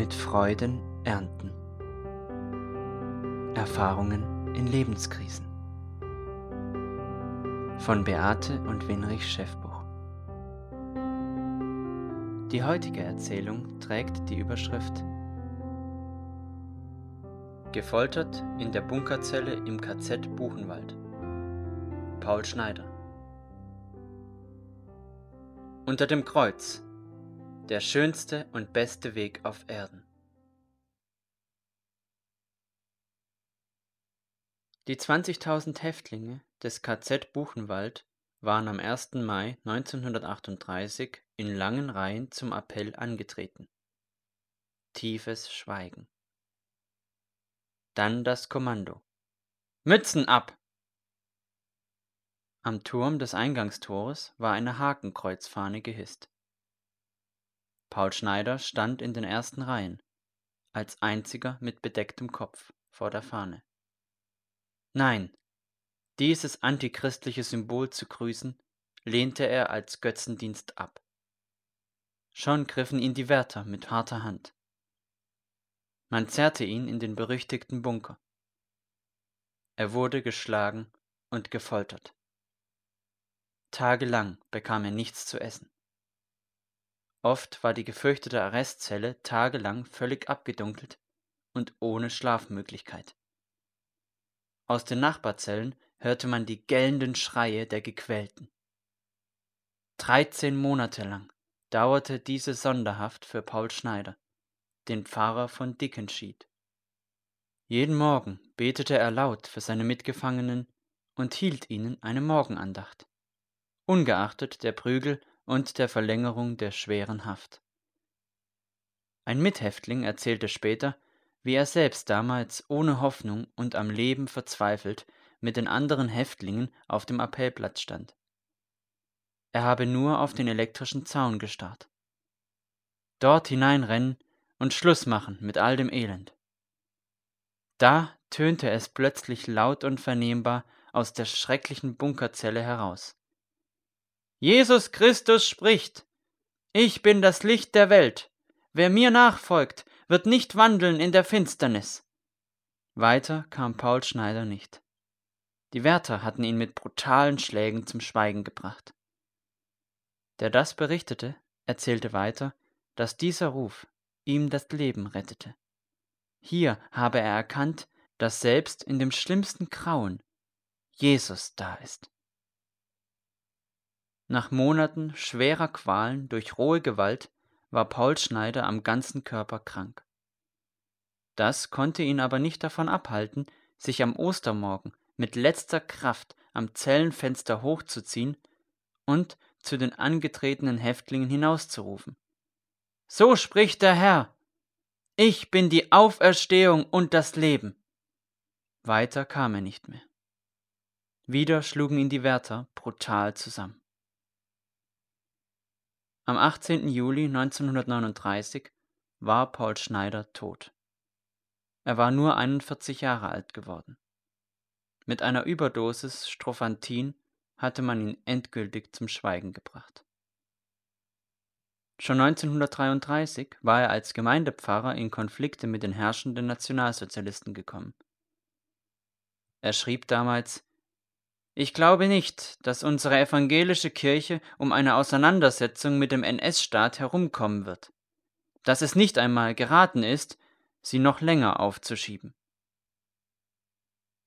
mit Freuden ernten. Erfahrungen in Lebenskrisen. Von Beate und Winrich Scheffbuch. Die heutige Erzählung trägt die Überschrift Gefoltert in der Bunkerzelle im KZ Buchenwald. Paul Schneider. Unter dem Kreuz. Der schönste und beste Weg auf Erden. Die 20.000 Häftlinge des KZ Buchenwald waren am 1. Mai 1938 in langen Reihen zum Appell angetreten. Tiefes Schweigen. Dann das Kommando. Mützen ab! Am Turm des Eingangstores war eine Hakenkreuzfahne gehisst. Paul Schneider stand in den ersten Reihen, als einziger mit bedecktem Kopf vor der Fahne. Nein, dieses antichristliche Symbol zu grüßen, lehnte er als Götzendienst ab. Schon griffen ihn die Wärter mit harter Hand. Man zerrte ihn in den berüchtigten Bunker. Er wurde geschlagen und gefoltert. Tagelang bekam er nichts zu essen. Oft war die gefürchtete Arrestzelle tagelang völlig abgedunkelt und ohne Schlafmöglichkeit. Aus den Nachbarzellen hörte man die gellenden Schreie der Gequälten. 13 Monate lang dauerte diese Sonderhaft für Paul Schneider, den Pfarrer von Dickenschied. Jeden Morgen betete er laut für seine Mitgefangenen und hielt ihnen eine Morgenandacht, ungeachtet der Prügel und der Verlängerung der schweren Haft. Ein Mithäftling erzählte später, wie er selbst damals ohne Hoffnung und am Leben verzweifelt mit den anderen Häftlingen auf dem Appellplatz stand. Er habe nur auf den elektrischen Zaun gestarrt. Dort hineinrennen und Schluss machen mit all dem Elend. Da tönte es plötzlich laut und vernehmbar aus der schrecklichen Bunkerzelle heraus. Jesus Christus spricht: Ich bin das Licht der Welt. Wer mir nachfolgt, wird nicht wandeln in der Finsternis. Weiter kam Paul Schneider nicht. Die Wärter hatten ihn mit brutalen Schlägen zum Schweigen gebracht. Der das berichtete, erzählte weiter, dass dieser Ruf ihm das Leben rettete. Hier habe er erkannt, dass selbst in dem schlimmsten Grauen Jesus da ist. Nach Monaten schwerer Qualen durch rohe Gewalt war Paul Schneider am ganzen Körper krank. Das konnte ihn aber nicht davon abhalten, sich am Ostermorgen mit letzter Kraft am Zellenfenster hochzuziehen und zu den angetretenen Häftlingen hinauszurufen. So spricht der Herr, ich bin die Auferstehung und das Leben. Weiter kam er nicht mehr. Wieder schlugen ihn die Wärter brutal zusammen. Am 18. Juli 1939 war Paul Schneider tot. Er war nur 41 Jahre alt geworden. Mit einer Überdosis Strophantin hatte man ihn endgültig zum Schweigen gebracht. Schon 1933 war er als Gemeindepfarrer in Konflikte mit den herrschenden Nationalsozialisten gekommen. Er schrieb damals: Ich glaube nicht, dass unsere evangelische Kirche um eine Auseinandersetzung mit dem NS-Staat herumkommen wird, dass es nicht einmal geraten ist, sie noch länger aufzuschieben.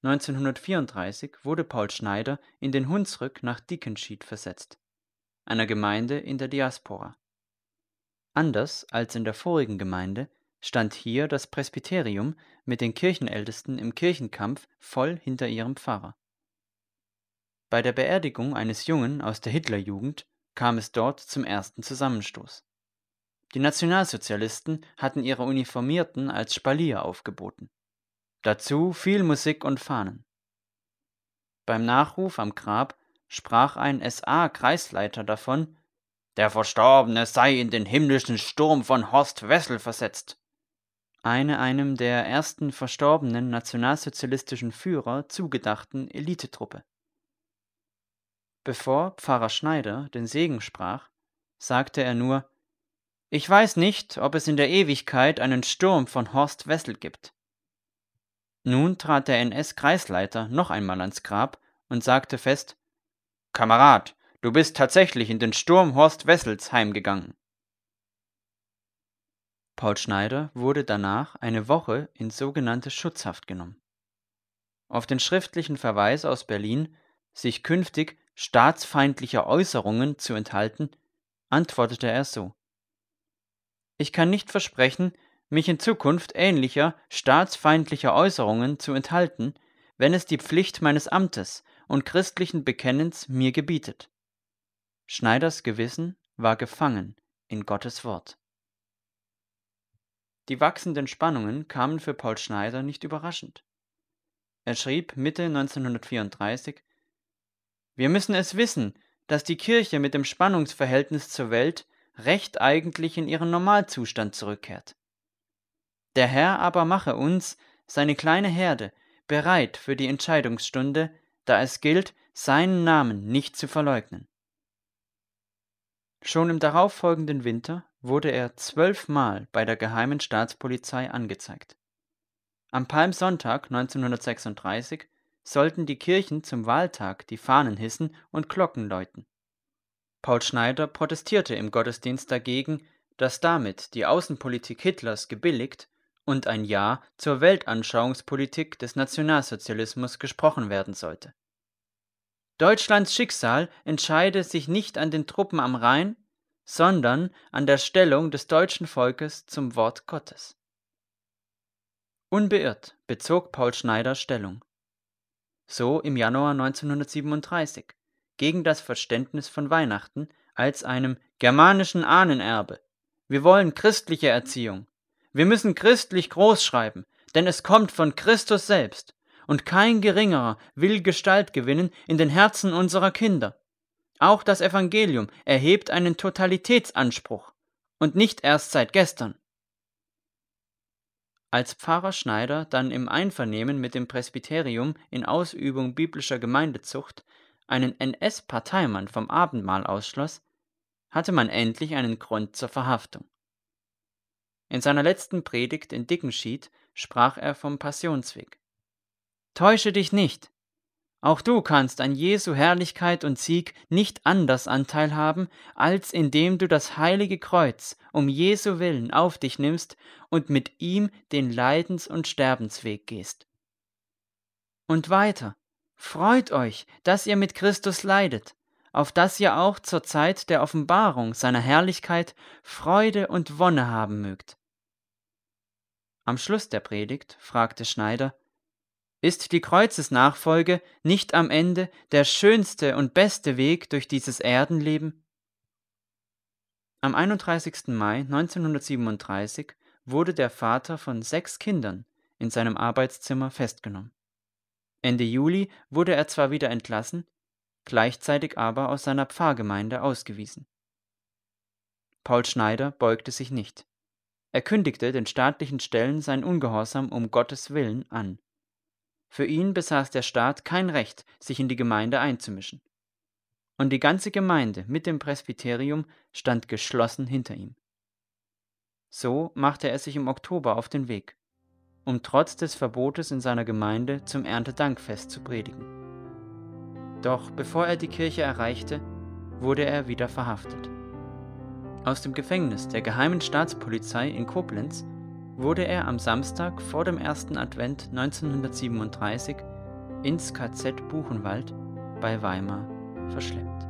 1934 wurde Paul Schneider in den Hunsrück nach Dickenschied versetzt, einer Gemeinde in der Diaspora. Anders als in der vorigen Gemeinde stand hier das Presbyterium mit den Kirchenältesten im Kirchenkampf voll hinter ihrem Pfarrer. Bei der Beerdigung eines Jungen aus der Hitlerjugend kam es dort zum ersten Zusammenstoß. Die Nationalsozialisten hatten ihre Uniformierten als Spalier aufgeboten. Dazu viel Musik und Fahnen. Beim Nachruf am Grab sprach ein SA-Kreisleiter davon, der Verstorbene sei in den himmlischen Sturm von Horst Wessel versetzt. Einem der ersten verstorbenen nationalsozialistischen Führer zugedachten Elitetruppe. Bevor Pfarrer Schneider den Segen sprach, sagte er nur: Ich weiß nicht, ob es in der Ewigkeit einen Sturm von Horst Wessel gibt. Nun trat der NS-Kreisleiter noch einmal ans Grab und sagte fest, »Kamerad, du bist tatsächlich in den Sturm Horst Wessels heimgegangen.« Paul Schneider wurde danach eine Woche in sogenannte Schutzhaft genommen. Auf den schriftlichen Verweis aus Berlin, sich künftig staatsfeindlicher Äußerungen zu enthalten, antwortete er so: Ich kann nicht versprechen, mich in Zukunft ähnlicher staatsfeindlicher Äußerungen zu enthalten, wenn es die Pflicht meines Amtes und christlichen Bekennens mir gebietet. Schneiders Gewissen war gefangen in Gottes Wort. Die wachsenden Spannungen kamen für Paul Schneider nicht überraschend. Er schrieb Mitte 1934, »Wir müssen es wissen, dass die Kirche mit dem Spannungsverhältnis zur Welt recht eigentlich in ihren Normalzustand zurückkehrt. Der Herr aber mache uns, seine kleine Herde, bereit für die Entscheidungsstunde, da es gilt, seinen Namen nicht zu verleugnen.« Schon im darauffolgenden Winter wurde er 12-mal bei der Geheimen Staatspolizei angezeigt. Am Palmsonntag 1936 sollten die Kirchen zum Wahltag die Fahnen hissen und Glocken läuten. Paul Schneider protestierte im Gottesdienst dagegen, dass damit die Außenpolitik Hitlers gebilligt und ein Ja zur Weltanschauungspolitik des Nationalsozialismus gesprochen werden sollte. Deutschlands Schicksal entscheide sich nicht an den Truppen am Rhein, sondern an der Stellung des deutschen Volkes zum Wort Gottes. Unbeirrt bezog Paul Schneider Stellung. So im Januar 1937, gegen das Verständnis von Weihnachten als einem germanischen Ahnenerbe. Wir wollen christliche Erziehung. Wir müssen christlich großschreiben, denn es kommt von Christus selbst und kein Geringerer will Gestalt gewinnen in den Herzen unserer Kinder. Auch das Evangelium erhebt einen Totalitätsanspruch und nicht erst seit gestern. Als Pfarrer Schneider dann im Einvernehmen mit dem Presbyterium in Ausübung biblischer Gemeindezucht einen NS-Parteimann vom Abendmahl ausschloss, hatte man endlich einen Grund zur Verhaftung. In seiner letzten Predigt in Dickenschied sprach er vom Passionsweg. Täusche dich nicht! Auch du kannst an Jesu Herrlichkeit und Sieg nicht anders Anteil haben, als indem du das heilige Kreuz um Jesu Willen auf dich nimmst und mit ihm den Leidens- und Sterbensweg gehst. Und weiter, freut euch, dass ihr mit Christus leidet, auf dass ihr auch zur Zeit der Offenbarung seiner Herrlichkeit Freude und Wonne haben mögt. Am Schluss der Predigt fragte Schneider, ist die Kreuzesnachfolge nicht am Ende der schönste und beste Weg durch dieses Erdenleben? Am 31. Mai 1937 wurde der Vater von 6 Kindern in seinem Arbeitszimmer festgenommen. Ende Juli wurde er zwar wieder entlassen, gleichzeitig aber aus seiner Pfarrgemeinde ausgewiesen. Paul Schneider beugte sich nicht. Er kündigte den staatlichen Stellen sein Ungehorsam um Gottes Willen an. Für ihn besaß der Staat kein Recht, sich in die Gemeinde einzumischen. Und die ganze Gemeinde mit dem Presbyterium stand geschlossen hinter ihm. So machte er sich im Oktober auf den Weg, um trotz des Verbotes in seiner Gemeinde zum Erntedankfest zu predigen. Doch bevor er die Kirche erreichte, wurde er wieder verhaftet. Aus dem Gefängnis der Geheimen Staatspolizei in Koblenz wurde er am Samstag vor dem ersten Advent 1937 ins KZ Buchenwald bei Weimar verschleppt.